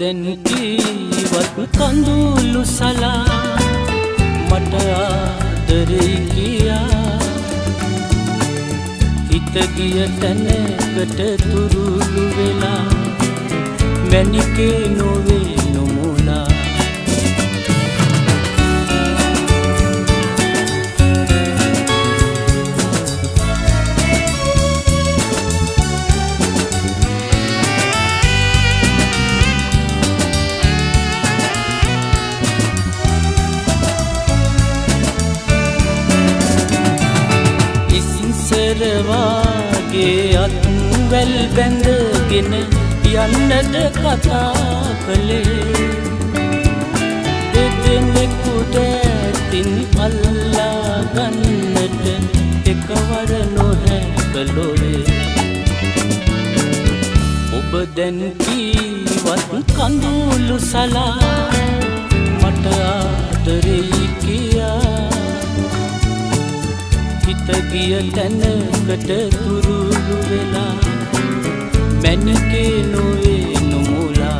denki wat kandulu sala mata adare kiya hita giya tanakata turulu vela manike nove nomula අත්වැල් බැඳගෙන යන්නද කතා කළේ දෙදෙනෙකුට තින් අල්ලා ගන්නට එකවර නොහැකලොවේ ඔබ දැන් කීවත් කඳුළු සලා මට ආදරේ කියා तगिया तन कट तुरुलु वेला मैंने के नोए नमोला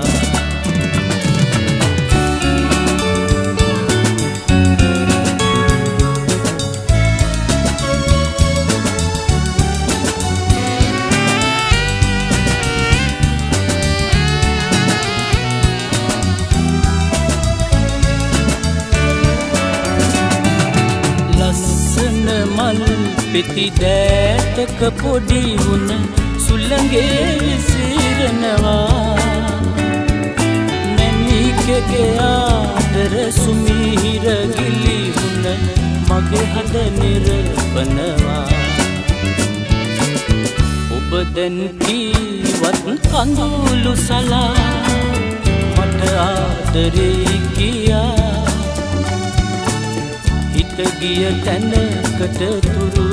पिति दैतक पोडी उन सुलंगे सिरनवा मैंने के आदर सुमीर गिली उन मगे हद निरपनवा उबदन की वत कंदुलु सला मट आदरे किया हित गिय तन कट तुरु